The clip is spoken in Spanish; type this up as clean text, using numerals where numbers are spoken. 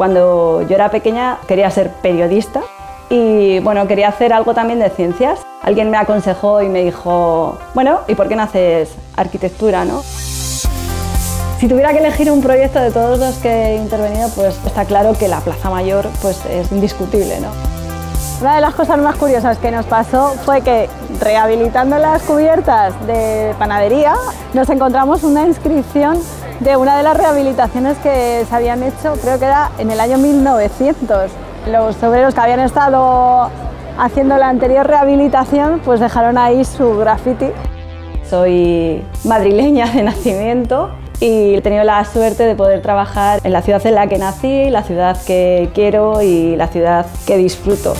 Cuando yo era pequeña quería ser periodista y bueno, quería hacer algo también de ciencias. Alguien me aconsejó y me dijo, bueno, ¿y por qué no haces arquitectura, no? Si tuviera que elegir un proyecto de todos los que he intervenido, pues está claro que la Plaza Mayor pues, es indiscutible, ¿no? Una de las cosas más curiosas que nos pasó fue que, rehabilitando las cubiertas de panadería, nos encontramos una inscripción de una de las rehabilitaciones que se habían hecho, creo que era en el año 1900. Los obreros que habían estado haciendo la anterior rehabilitación, pues dejaron ahí su graffiti. Soy madrileña de nacimiento y he tenido la suerte de poder trabajar en la ciudad en la que nací, la ciudad que quiero y la ciudad que disfruto.